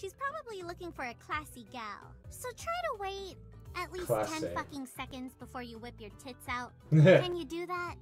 She's probably looking for a classy gal. So try to wait at least 10 fucking seconds before you whip your tits out. Can you do that?